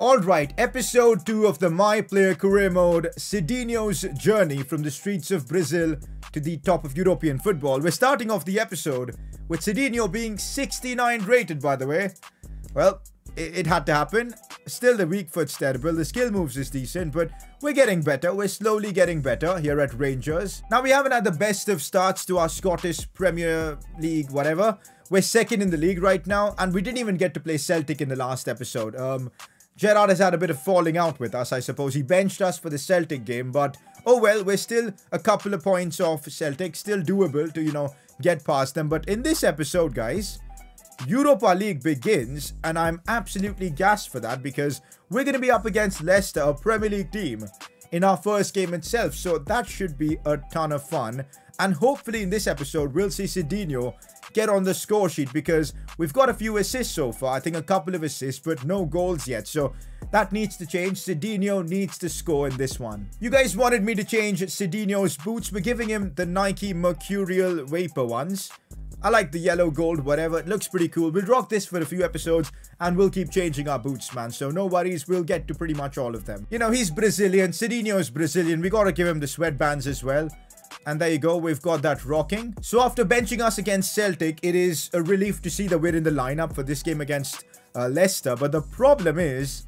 Alright, episode 2 of the My Player Career Mode, Sidinho's journey from the streets of Brazil to the top of European football. We're starting off the episode with Sidinho being 69 rated, by the way. Well, it had to happen. Still the weak foot stable, the skill moves is decent, but we're getting better. We're slowly getting better here at Rangers. Now, we haven't had the best of starts to our Scottish Premier League, whatever. We're second in the league right now, and we didn't even get to play Celtic in the last episode. Gerard has had a bit of falling out with us, I suppose. He benched us for the Celtic game, but oh well, we're still a couple of points off Celtic. Still doable to, you know, get past them. But in this episode, guys, Europa League begins, and I'm absolutely gassed for that because we're going to be up against Leicester, a Premier League team, in our first game itself. So that should be a ton of fun. And hopefully in this episode, we'll see Sidinho get on the score sheet because we've got a few assists so far. I think a couple of assists, but no goals yet. So that needs to change. Sidinho needs to score in this one. You guys wanted me to change Sidinho's boots. We're giving him the Nike Mercurial Vapor ones. I like the yellow, gold, whatever. It looks pretty cool. We'll rock this for a few episodes and we'll keep changing our boots, man. So no worries. We'll get to pretty much all of them. You know, he's Brazilian. Sidinho's Brazilian. We got to give him the sweatbands as well. And there you go, we've got that rocking. So after benching us against Celtic, it is a relief to see that we're in the lineup for this game against Leicester. But the problem is,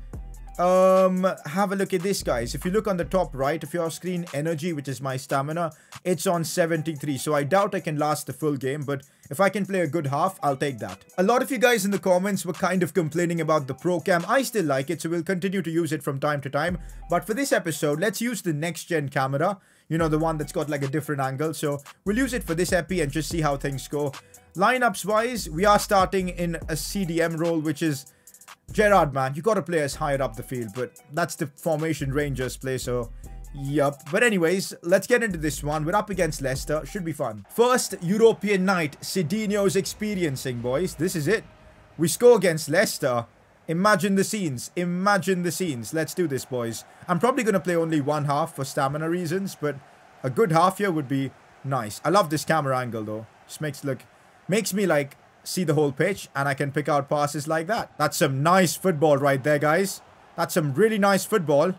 have a look at this, guys. If you look on the top right of your screen, energy, which is my stamina, it's on 73. So I doubt I can last the full game, but if I can play a good half, I'll take that. A lot of you guys in the comments were kind of complaining about the pro cam. I still like it, so we'll continue to use it from time to time. But for this episode, let's use the next gen camera. You know, the one that's got like a different angle. So we'll use it for this epi and just see how things go. Lineups wise, we are starting in a CDM role, which is Gerard, man. You got to play us higher up the field, but that's the formation Rangers play. So, yup. But anyways, let's get into this one. We're up against Leicester. Should be fun. First European night Sidinho's experiencing, boys. This is it. We score against Leicester. Imagine the scenes. Imagine the scenes. Let's do this, boys. I'm probably going to play only one half for stamina reasons, but a good half here would be nice. I love this camera angle, though. Just makes me, like, see the whole pitch, and I can pick out passes like that. That's some nice football right there, guys. That's some really nice football.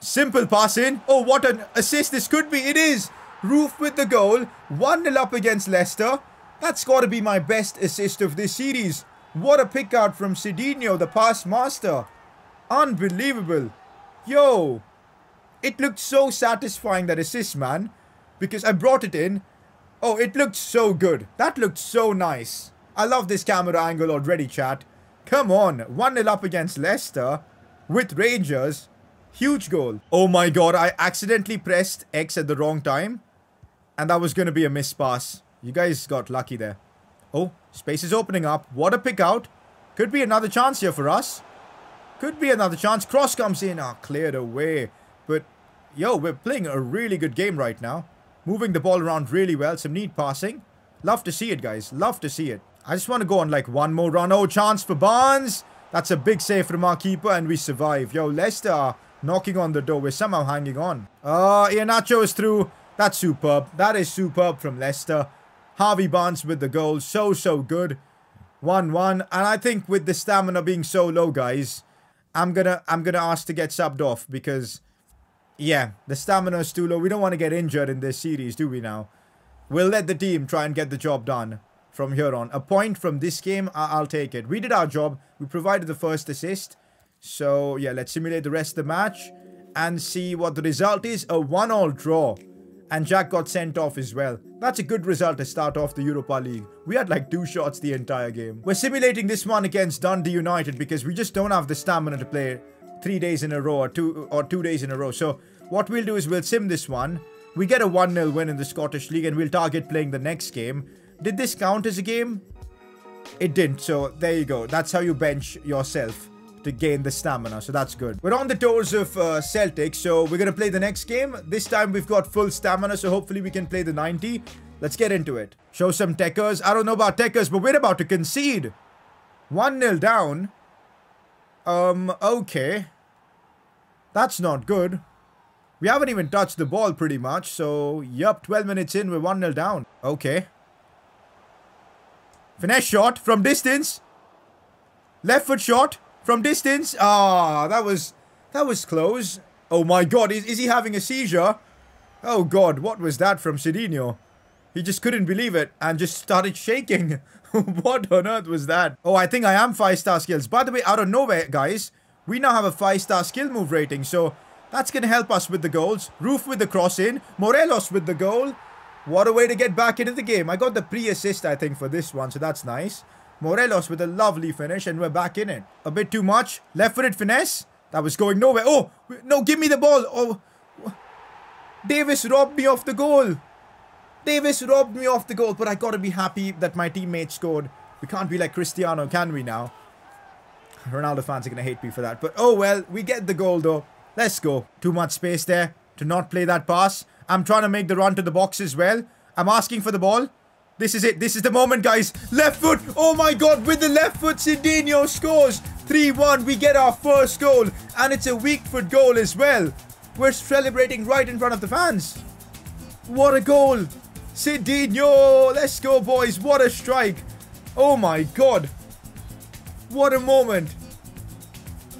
Simple pass in. Oh, what an assist this could be. It is. Roof with the goal. 1-0 up against Leicester. That's got to be my best assist of this series. What a pick out from Sidinho, the pass master. Unbelievable. Yo. It looked so satisfying, that assist, man. Because I brought it in. Oh, it looked so good. That looked so nice. I love this camera angle already, chat. Come on. 1-0 up against Leicester. With Rangers. Huge goal. Oh my god, I accidentally pressed X at the wrong time. And that was going to be a missed pass. You guys got lucky there. Oh, space is opening up. What a pick out. Could be another chance here for us. Could be another chance. Cross comes in. Ah, cleared away. But, yo, we're playing a really good game right now. Moving the ball around really well. Some neat passing. Love to see it, guys. Love to see it. I just want to go on, like, one more run. Oh, chance for Barnes. That's a big save from our keeper, and we survive. Yo, Leicester are knocking on the door. We're somehow hanging on. Iannaccio is through. That's superb. That is superb from Leicester. Harvey Barnes with the goal. So good. 1-1. And I think with the stamina being so low, guys, I'm gonna ask to get subbed off because, yeah, the stamina is too low. We don't want to get injured in this series, do we now? We'll let the team try and get the job done from here on. A point from this game, I'll take it. We did our job. We provided the first assist. So, yeah, let's simulate the rest of the match and see what the result is. A 1-1 draw. And Jack got sent off as well. That's a good result to start off the Europa League. We had like 2 shots the entire game. We're simulating this one against Dundee United because we just don't have the stamina to play 3 days in a row or 2 days in a row. So what we'll do is we'll sim this one. We get a 1-0 win in the Scottish League and we'll target playing the next game. Did this count as a game? It didn't. So there you go. That's how you bench yourself to gain the stamina, so that's good. We're on the toes of Celtic, so we're gonna play the next game. This time we've got full stamina, so hopefully we can play the 90. Let's get into it. Show some techers. I don't know about techers, but we're about to concede. 1-0 down. Okay. That's not good. We haven't even touched the ball pretty much, so yup, 12 minutes in, we're 1-0 down. Okay. Finesse shot from distance. Left foot shot. From distance. Ah, that was close. Oh my God, is he having a seizure? Oh God, what was that from Sidinho? He just couldn't believe it and just started shaking. What on earth was that? Oh, I think I am 5-star skills. By the way, out of nowhere, guys, we now have a 5-star skill move rating. So that's going to help us with the goals. Roof with the cross in. Morelos with the goal. What a way to get back into the game. I got the pre-assist, I think, for this one. So that's nice. Morelos with a lovely finish and we're back in it. A bit too much. Left-footed finesse. That was going nowhere. Oh, no, give me the ball. Oh, Davis robbed me of the goal. Davis robbed me off the goal, but I gotta be happy that my teammate scored. We can't be like Cristiano, can we now? Ronaldo fans are gonna hate me for that. But oh well, we get the goal though. Let's go. Too much space there to not play that pass. I'm trying to make the run to the box as well. I'm asking for the ball. This is it. This is the moment, guys. Left foot. Oh my God, with the left foot, Sidinho scores. 3-1. We get our first goal. And it's a weak foot goal as well. We're celebrating right in front of the fans. What a goal. Sidinho, let's go boys, what a strike. Oh my God, what a moment.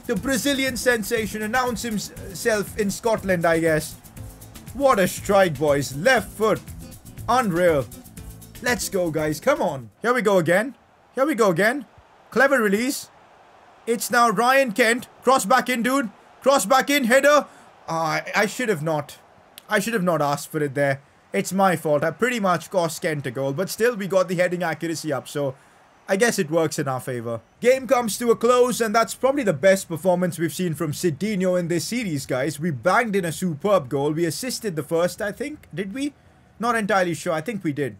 The Brazilian sensation announced himself in Scotland, I guess. What a strike boys, left foot, unreal. Let's go guys, come on. Here we go again, here we go again. Clever release. It's now Ryan Kent, cross back in dude, cross back in, header. I should have not asked for it there. It's my fault. I pretty much cost Kent a goal, but still we got the heading accuracy up, so I guess it works in our favour. Game comes to a close, and that's probably the best performance we've seen from Sidinho in this series, guys. We banged in a superb goal. We assisted the first, I think. Did we? Not entirely sure. I think we did.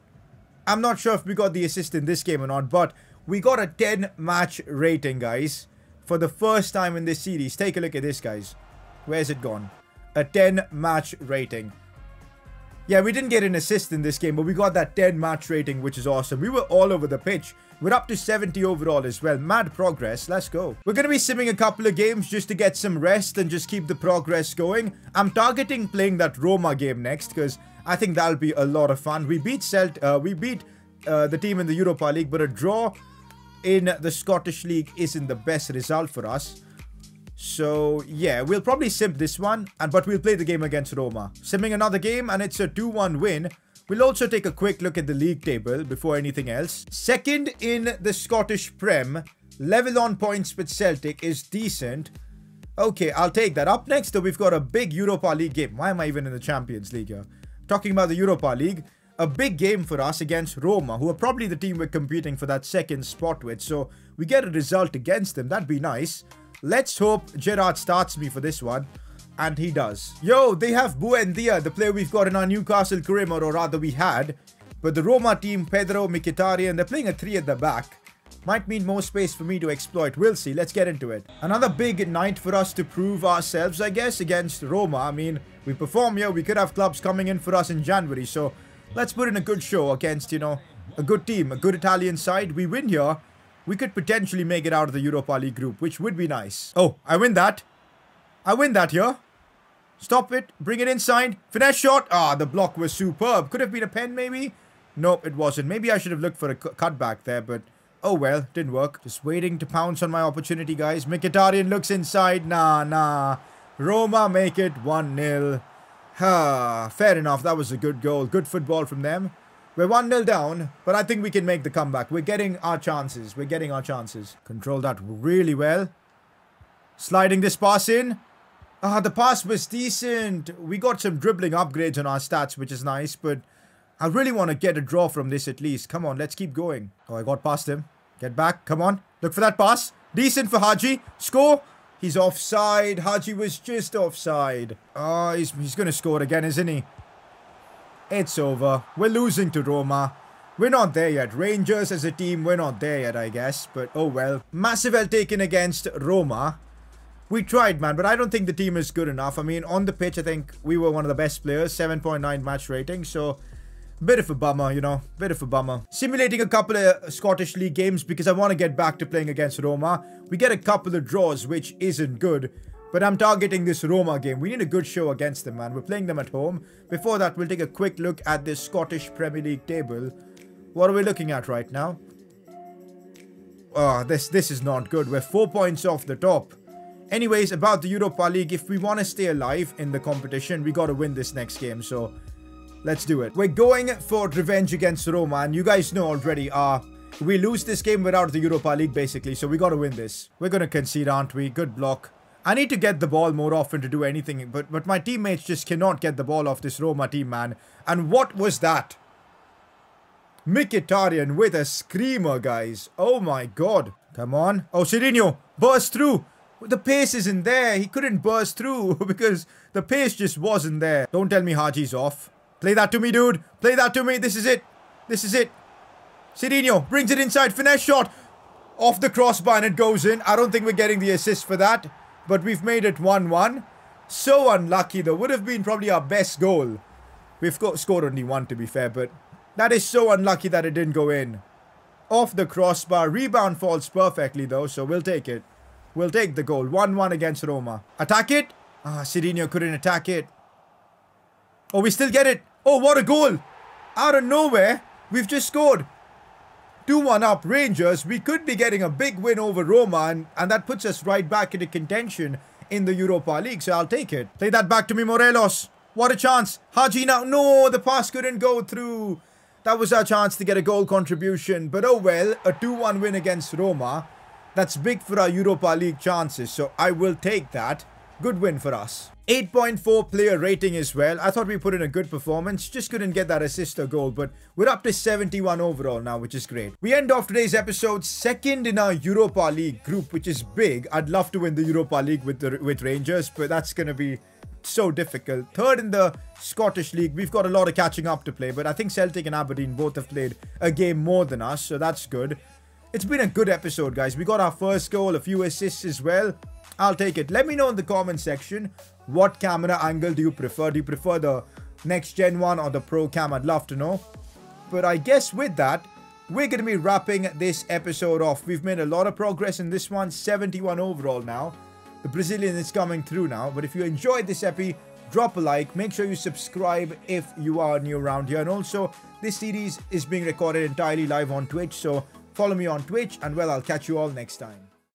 I'm not sure if we got the assist in this game or not, but we got a 10-match rating, guys, for the first time in this series. Take a look at this, guys. Where's it gone? A 10-match rating. Yeah, we didn't get an assist in this game, but we got that 10-match rating, which is awesome. We were all over the pitch. We're up to 70 overall as well. Mad progress. Let's go. We're going to be simming a couple of games just to get some rest and just keep the progress going. I'm targeting playing that Roma game next because I think that'll be a lot of fun. We beat the team in the Europa League, but a draw in the Scottish League isn't the best result for us. So, yeah, we'll probably simp this one, but we'll play the game against Roma. Simming another game, and it's a 2-1 win. We'll also take a quick look at the league table before anything else. Second in the Scottish Prem. Level on points with Celtic is decent. Okay, I'll take that. Up next, though, we've got a big Europa League game. Why am I even in the Champions League here? Talking about the Europa League. A big game for us against Roma, who are probably the team we're competing for that second spot with. So, we get a result against them. That'd be nice. Let's hope Gerard starts me for this one. And he does. Yo, they have Buendia, the player we've got in our Newcastle career mode, or rather we had. But the Roma team, Pedro, Mkhitaryan, they're playing a 3 at the back. Might mean more space for me to exploit. We'll see. Let's get into it. Another big night for us to prove ourselves, I guess, against Roma. I mean, we perform here. We could have clubs coming in for us in January. So, let's put in a good show against, you know, a good team, a good Italian side. We win here. We could potentially make it out of the Europa League group, which would be nice. Oh, I win that. I win that here. Stop it. Bring it inside. Finesse shot. Ah, the block was superb. Could have been a pen, maybe? Nope, it wasn't. Maybe I should have looked for a cutback there, but... oh, well. Didn't work. Just waiting to pounce on my opportunity, guys. Mkhitaryan looks inside. Nah. Roma make it 1-0. Fair enough. That was a good goal. Good football from them. We're 1-0 down, but I think we can make the comeback. We're getting our chances. We're getting our chances. Control that really well. Sliding this pass in. Ah, the pass was decent. We got some dribbling upgrades on our stats, which is nice, but I really want to get a draw from this at least. Come on, let's keep going. Oh, I got past him. Get back. Come on. Look for that pass. Decent for Haji. Score. He's offside. Haji was just offside. Ah, he's going to score again, isn't he? It's over. We're losing to Roma. We're not there yet. Rangers as a team, we're not there yet, I guess. But, oh well. Massive L taken against Roma. We tried, man, but I don't think the team is good enough. I mean, on the pitch, I think we were one of the best players. 7.9 match rating, so... bit of a bummer, you know. Bit of a bummer. Simulating a couple of Scottish League games because I want to get back to playing against Roma. We get a couple of draws, which isn't good. But I'm targeting this Roma game. We need a good show against them, man. We're playing them at home. Before that, we'll take a quick look at this Scottish Premier League table. What are we looking at right now? This is not good. We're 4 points off the top. Anyways, about the Europa League, if we want to stay alive in the competition, we got to win this next game, so let's do it. We're going for revenge against Roma, and you guys know already, we lose this game without the Europa League, basically, so we got to win this. We're going to concede, aren't we? Good block. I need to get the ball more often to do anything, but my teammates just cannot get the ball off this Roma team, man. And what was that? Mkhitaryan with a screamer, guys. Oh my god. Come on. Oh, Serenio. Burst through. The pace isn't there. He couldn't burst through because the pace just wasn't there. Don't tell me Haji's off. Play that to me, dude. Play that to me. This is it. This is it. Sidinho brings it inside. Finesse shot. Off the crossbar and it goes in. I don't think we're getting the assist for that. But we've made it 1-1. So unlucky though. Would have been probably our best goal. We've scored only one to be fair, but that is so unlucky that it didn't go in. Off the crossbar. Rebound falls perfectly though, so we'll take it. We'll take the goal. 1-1 against Roma. Attack it. Ah, Sidinho couldn't attack it. Oh, we still get it. Oh, what a goal. Out of nowhere. We've just scored. 2-1 up Rangers. We could be getting a big win over Roma and that puts us right back into contention in the Europa League. So I'll take it. Play that back to me, Morelos. What a chance. Haji now. No, the pass couldn't go through. That was our chance to get a goal contribution. But oh well, a 2-1 win against Roma. That's big for our Europa League chances. So I will take that. Good win for us. 8.4 player rating as well. I thought we put in a good performance. Just couldn't get that assist or goal. But we're up to 71 overall now, which is great. We end off today's episode second in our Europa League group, which is big. I'd love to win the Europa League with Rangers, but that's going to be so difficult. Third in the Scottish League. We've got a lot of catching up to play. But I think Celtic and Aberdeen both have played a game more than us. So that's good. It's been a good episode, guys. We got our first goal, a few assists as well. I'll take it. Let me know in the comment section, what camera angle do you prefer? Do you prefer the next gen one or the pro cam? I'd love to know. But I guess with that, we're going to be wrapping this episode off. We've made a lot of progress in this one. 71 overall now. The Brazilian is coming through now. But if you enjoyed this epi, drop a like. Make sure you subscribe if you are new around here. And also, this series is being recorded entirely live on Twitch. So follow me on Twitch. And well, I'll catch you all next time.